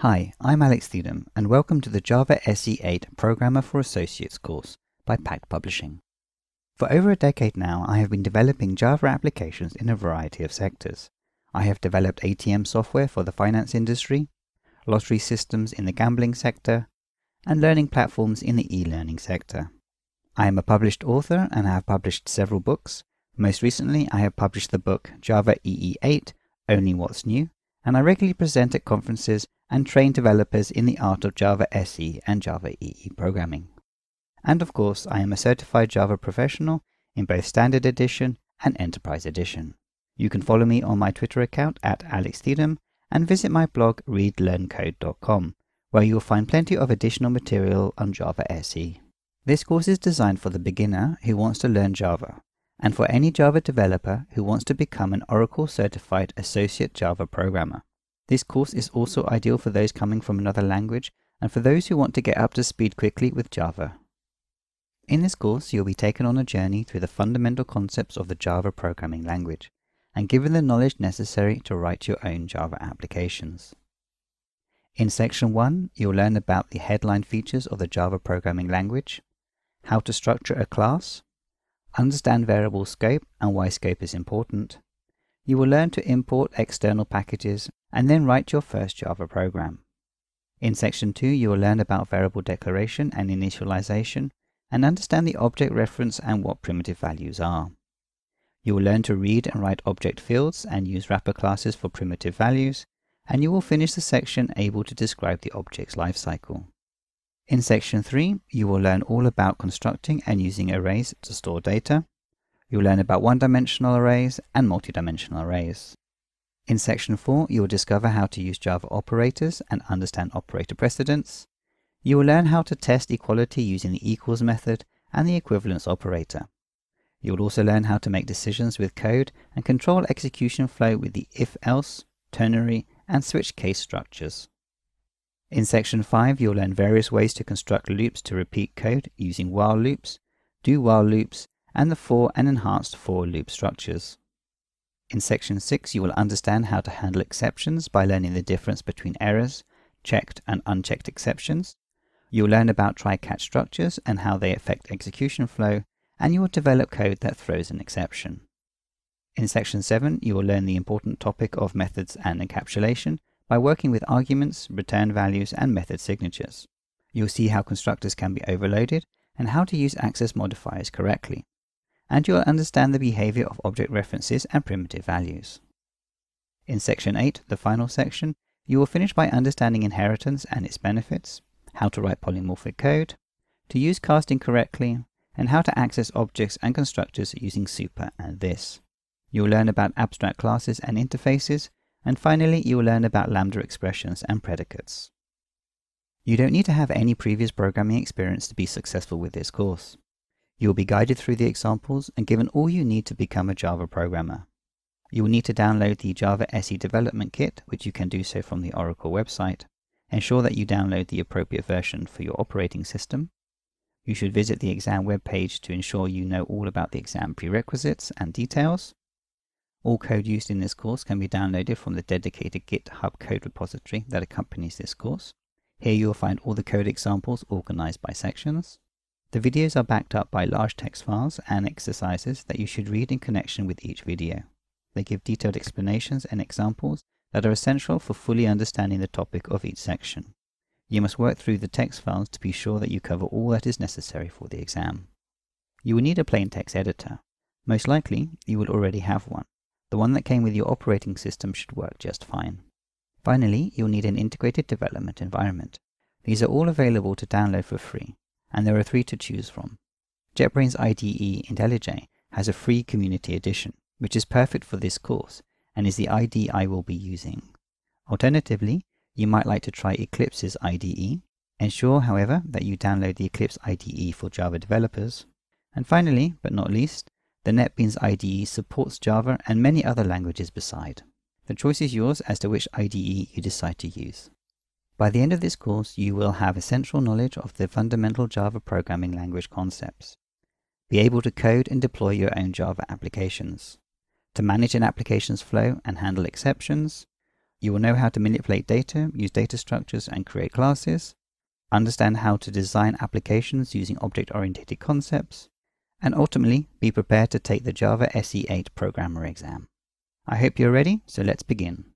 Hi, I'm Alex Theedom, and welcome to the Java SE 8 Programmer for Associates course by Packt Publishing. For over a decade now, I have been developing Java applications in a variety of sectors. I have developed ATM software for the finance industry, lottery systems in the gambling sector, and learning platforms in the e-learning sector. I am a published author and have published several books. Most recently, I have published the book Java EE8: Only What's New, and I regularly present at conferences and train developers in the art of Java SE and Java EE programming. And of course, I am a certified Java professional in both Standard Edition and Enterprise Edition. You can follow me on my Twitter account at Alex Theedom and visit my blog readlearncode.com, where you will find plenty of additional material on Java SE. This course is designed for the beginner who wants to learn Java, and for any Java developer who wants to become an Oracle Certified Associate Java Programmer. This course is also ideal for those coming from another language and for those who want to get up to speed quickly with Java. In this course, you'll be taken on a journey through the fundamental concepts of the Java programming language and given the knowledge necessary to write your own Java applications. In section 1, you'll learn about the headline features of the Java programming language, how to structure a class, understand variable scope and why scope is important. You will learn to import external packages and then write your first Java program. In section 2, you will learn about variable declaration and initialization and understand the object reference and what primitive values are. You will learn to read and write object fields and use wrapper classes for primitive values, and you will finish the section able to describe the object's lifecycle. In section 3, you will learn all about constructing and using arrays to store data. You'll learn about one-dimensional arrays and multi-dimensional arrays. In section 4, you will discover how to use Java operators and understand operator precedence. You will learn how to test equality using the equals method and the equivalence operator. You will also learn how to make decisions with code and control execution flow with the if-else, ternary, and switch case structures. In section 5, you'll learn various ways to construct loops to repeat code using while loops, do while loops, and the for and enhanced for loop structures. In section 6, you will understand how to handle exceptions by learning the difference between errors, checked and unchecked exceptions. You'll learn about try-catch structures and how they affect execution flow, and you will develop code that throws an exception. In section 7, you will learn the important topic of methods and encapsulation by working with arguments, return values, and method signatures. You'll see how constructors can be overloaded and how to use access modifiers correctly. And you'll understand the behavior of object references and primitive values. In section 8, the final section, you will finish by understanding inheritance and its benefits, how to write polymorphic code, to use casting correctly, and how to access objects and constructors using super and this. You'll learn about abstract classes and interfaces, and finally, you will learn about lambda expressions and predicates. You don't need to have any previous programming experience to be successful with this course. You will be guided through the examples and given all you need to become a Java programmer. You will need to download the Java SE Development Kit, which you can do so from the Oracle website. Ensure that you download the appropriate version for your operating system. You should visit the exam webpage to ensure you know all about the exam prerequisites and details. All code used in this course can be downloaded from the dedicated GitHub code repository that accompanies this course. Here you will find all the code examples organized by sections. The videos are backed up by large text files and exercises that you should read in connection with each video. They give detailed explanations and examples that are essential for fully understanding the topic of each section. You must work through the text files to be sure that you cover all that is necessary for the exam. You will need a plain text editor. Most likely, you will already have one. The one that came with your operating system should work just fine. Finally, you'll need an integrated development environment. These are all available to download for free, and there are 3 to choose from. JetBrain's IDE IntelliJ has a free community edition, which is perfect for this course and is the IDE I will be using. Alternatively, you might like to try Eclipse's IDE. Ensure, however, that you download the Eclipse IDE for Java developers. And finally, but not least, the NetBeans IDE supports Java and many other languages beside. The choice is yours as to which IDE you decide to use. By the end of this course, you will have essential knowledge of the fundamental Java programming language concepts, be able to code and deploy your own Java applications, to manage an application's flow and handle exceptions, You will know how to manipulate data, use data structures and create classes, understand how to design applications using object-oriented concepts, and ultimately be prepared to take the Java SE 8 Programmer exam. I hope you're ready, so let's begin.